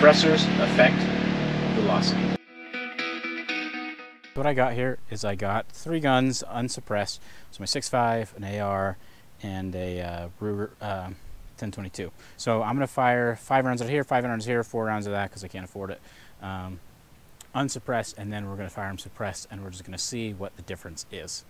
Compressors affect velocity. What I got here is I got three guns unsuppressed. So my 6.5, an AR, and a Ruger 10/22. So I'm going to fire 5 rounds out of here, 5 rounds here, 4 rounds of that because I can't afford it. Unsuppressed, and then we're going to fire them suppressed, and we're just going to see what the difference is.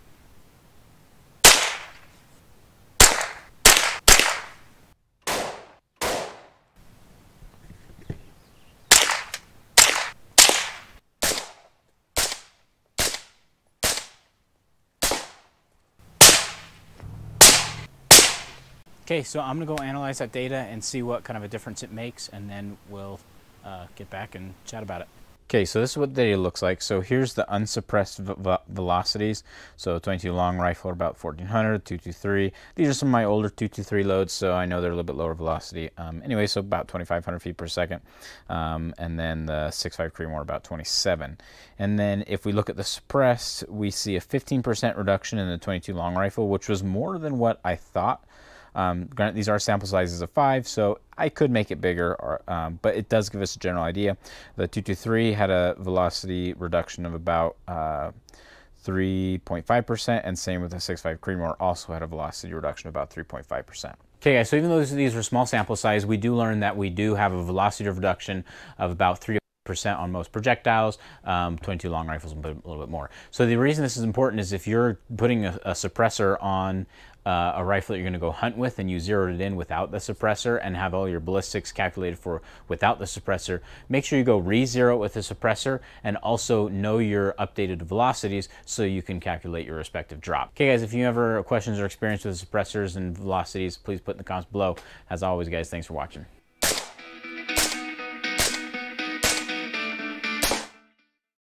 Okay, so I'm going to go analyze that data and see what kind of a difference it makes, and then we'll get back and chat about it. Okay, so this is what the data looks like. So here's the unsuppressed velocities. So 22 long rifle are about 1400, 223. These are some of my older 223 loads, so I know they're a little bit lower velocity. Anyway, so about 2500 feet per second. And then the 6.5 Creedmoor about 27. And then if we look at the suppressed, we see a 15% reduction in the 22 long rifle, which was more than what I thought. Granted, these are sample sizes of 5, so I could make it bigger, or, but it does give us a general idea. The 223 had a velocity reduction of about 3.5%, and same with the 6.5 Creedmoor, also had a velocity reduction of about 3.5%. Okay guys, so even though these are small sample size, we do learn that we do have a velocity reduction of about 3% on most projectiles, 22 long rifles a little bit more. So the reason this is important is if you're putting a suppressor on a rifle that you're going to go hunt with, and you zeroed it in without the suppressor and have all your ballistics calculated for without the suppressor, make sure you go re-zero with the suppressor, and also know your updated velocities so you can calculate your respective drop. Okay guys, if you ever have questions or experience with suppressors and velocities, please put in the comments below. As always guys, thanks for watching.